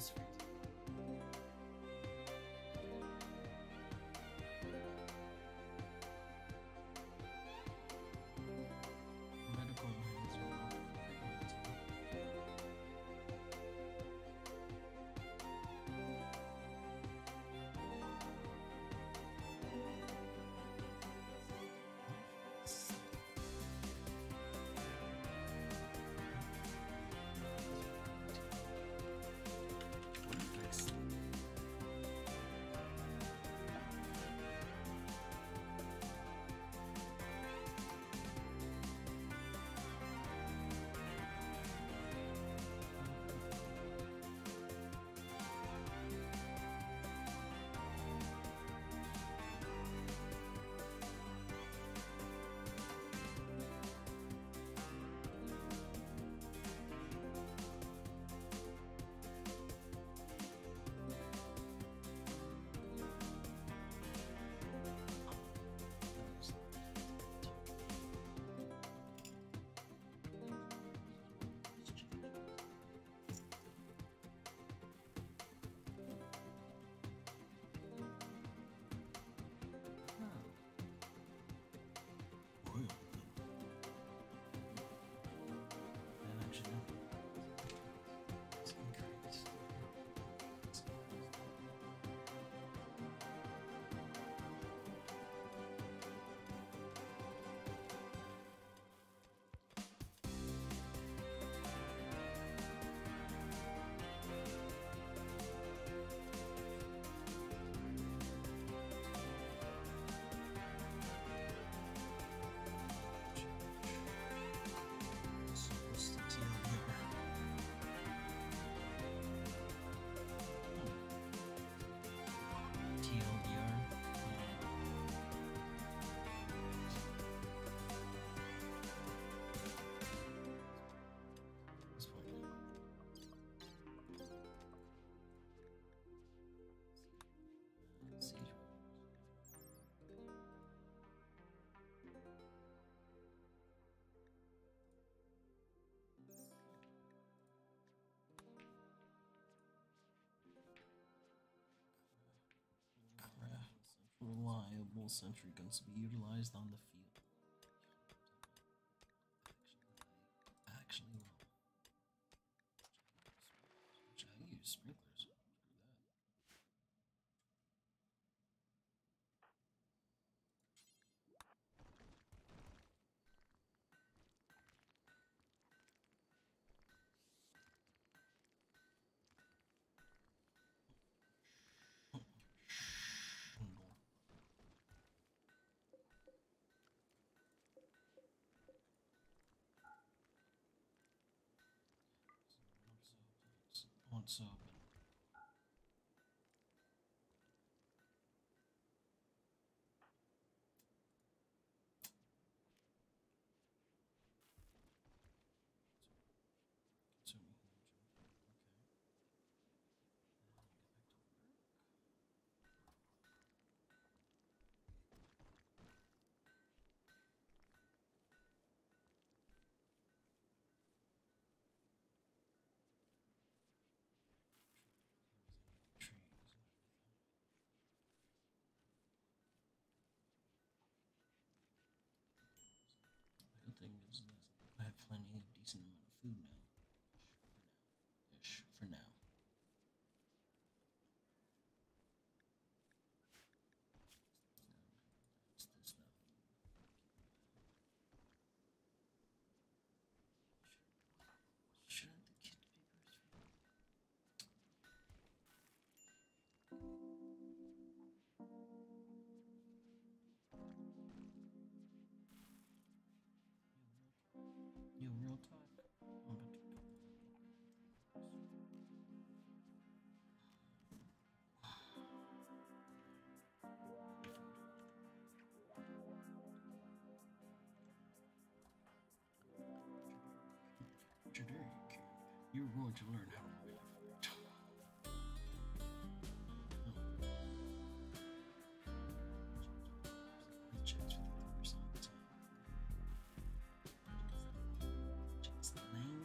Christmas. Reliable sentry guns to be utilized on the field. Actually, no. Which I use sprinklers. Screw that. Once open. Consuming energy. Okay. Now get back to thing is this. I have plenty of decent amount of food now. For now. It's this now. Shouldn't the kid be first? You're going to learn how to walk. Just the name.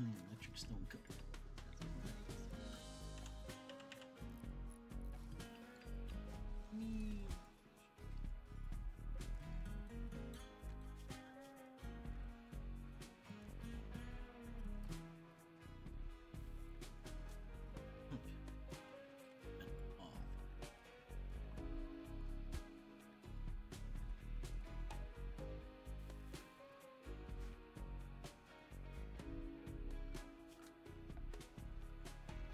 want an electric stone cutter. Give your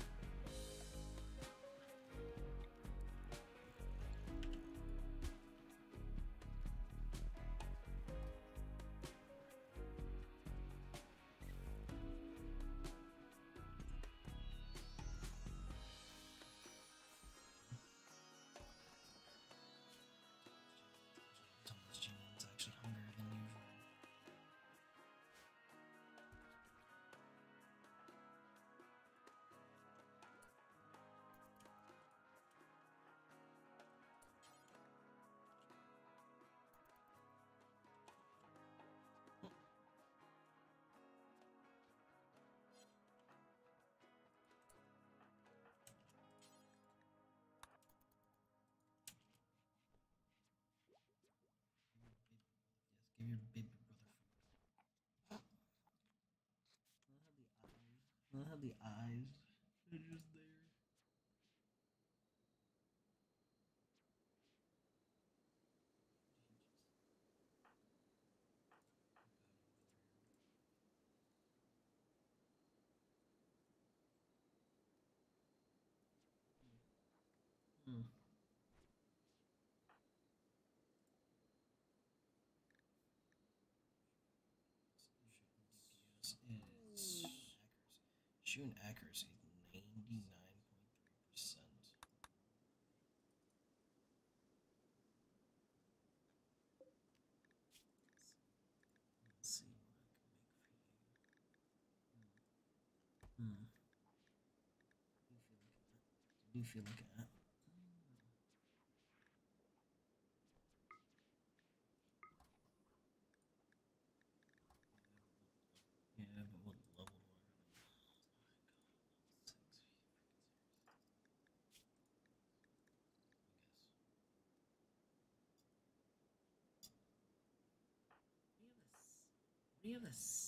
baby brother food. I don't have the eyes. They're just there. Shooting accuracy 99.3%. Let's see what I can make for you. Do you feel like that? What do you have this?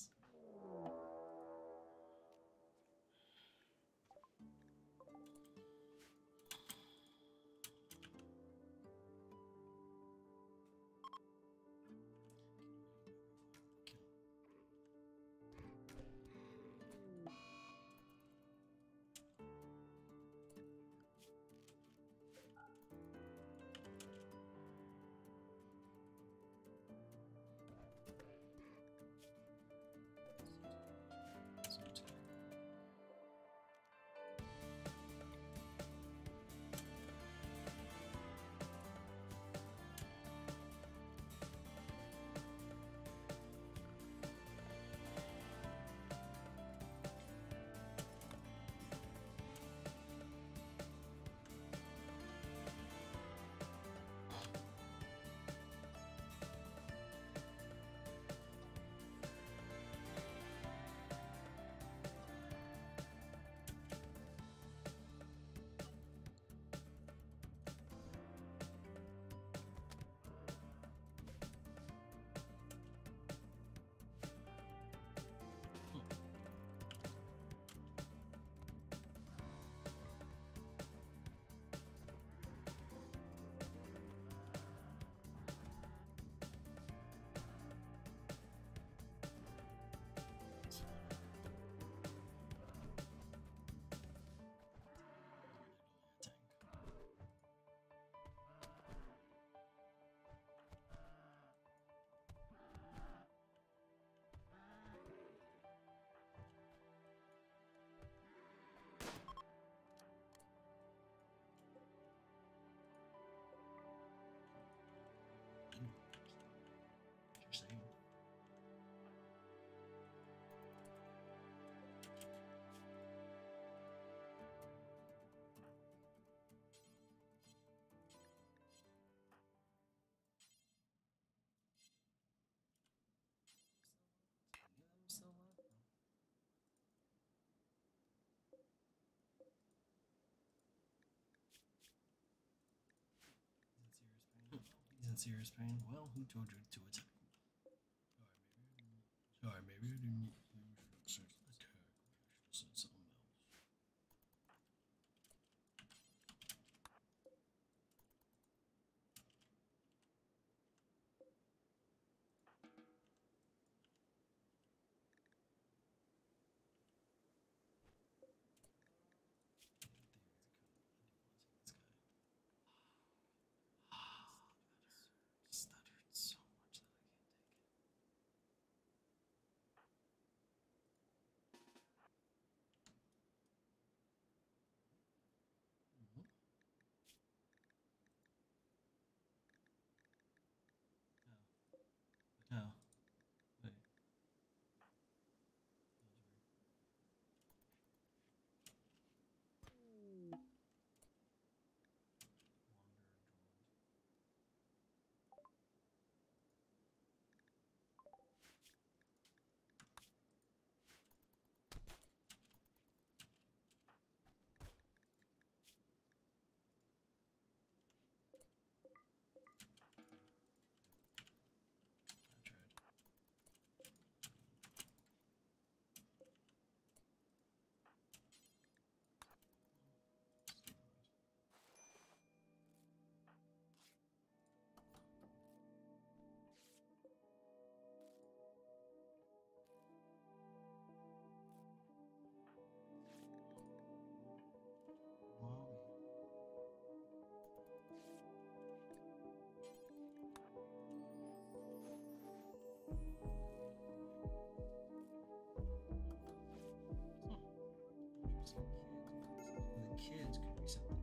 serious pain. Well, who told you to attack me? Sorry, maybe I didn't need to attack. Something kids could be something.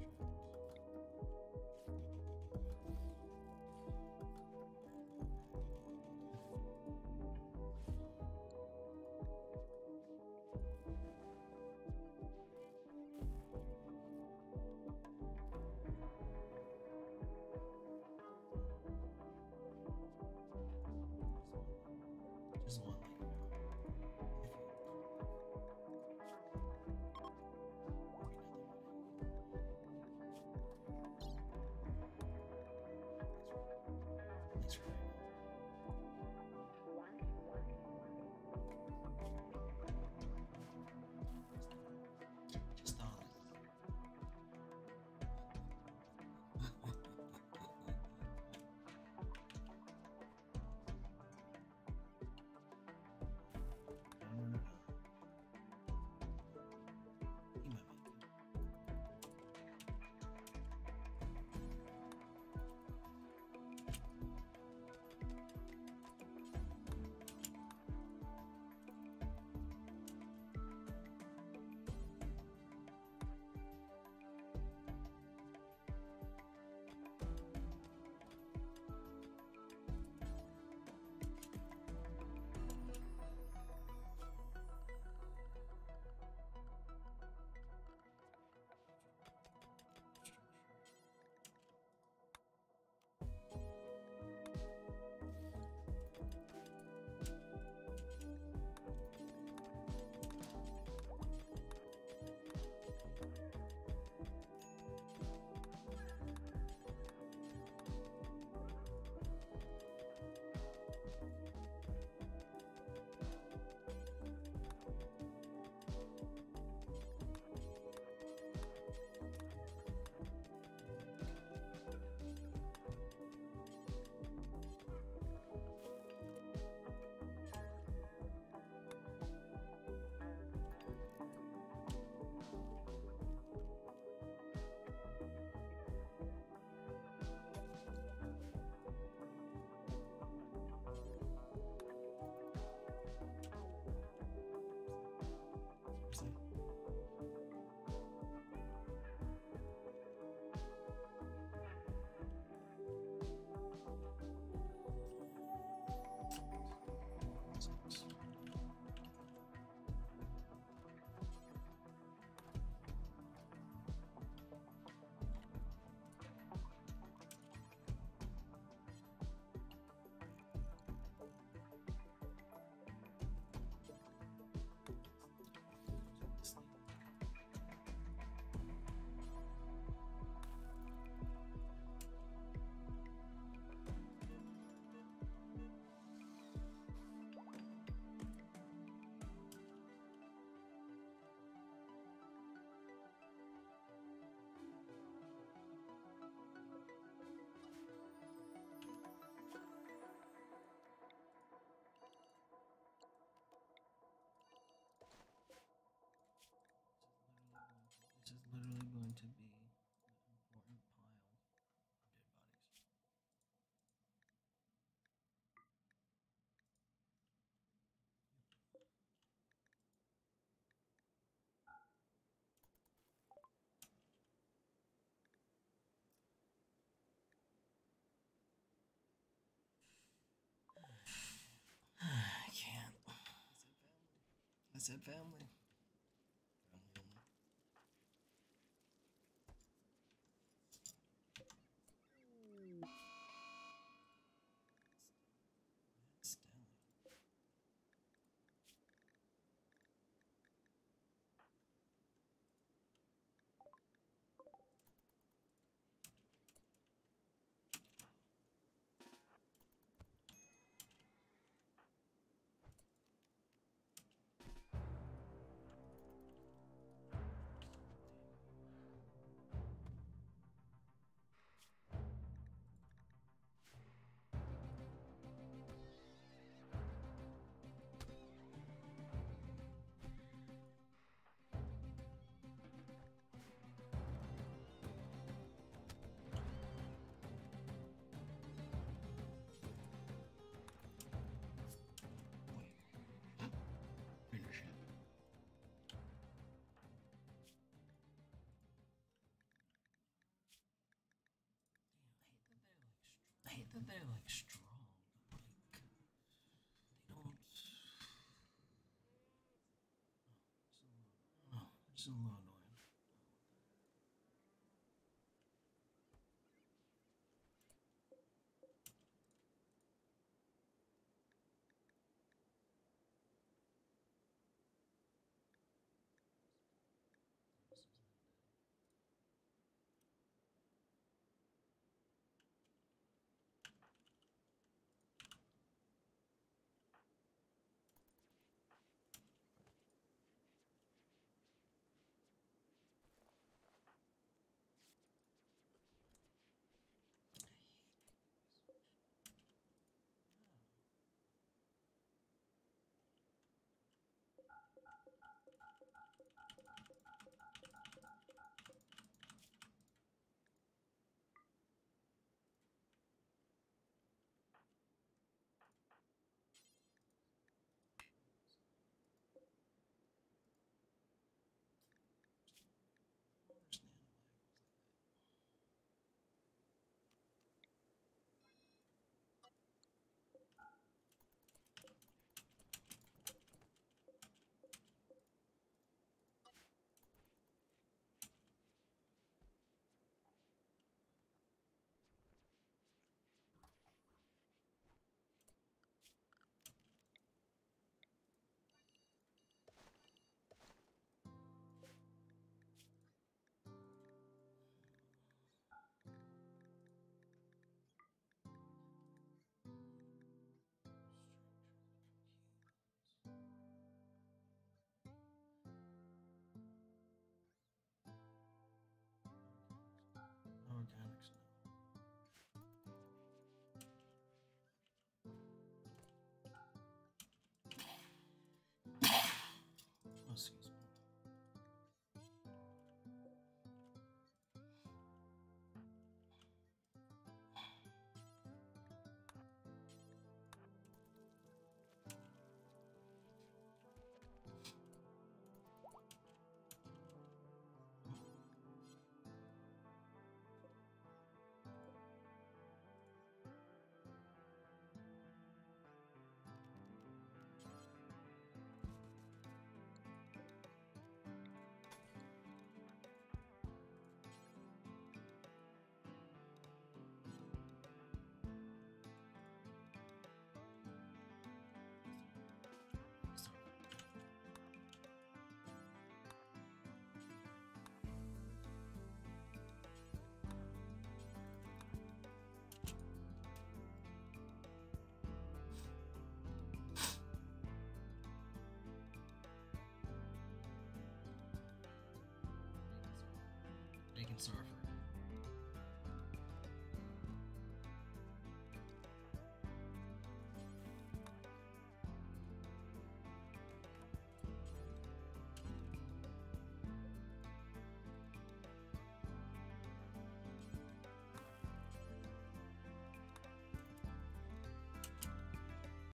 it, family? I hate that they're like strong, like they don't. Oh, it's a little annoying. Organics now. Oh, excuse me. Surfer.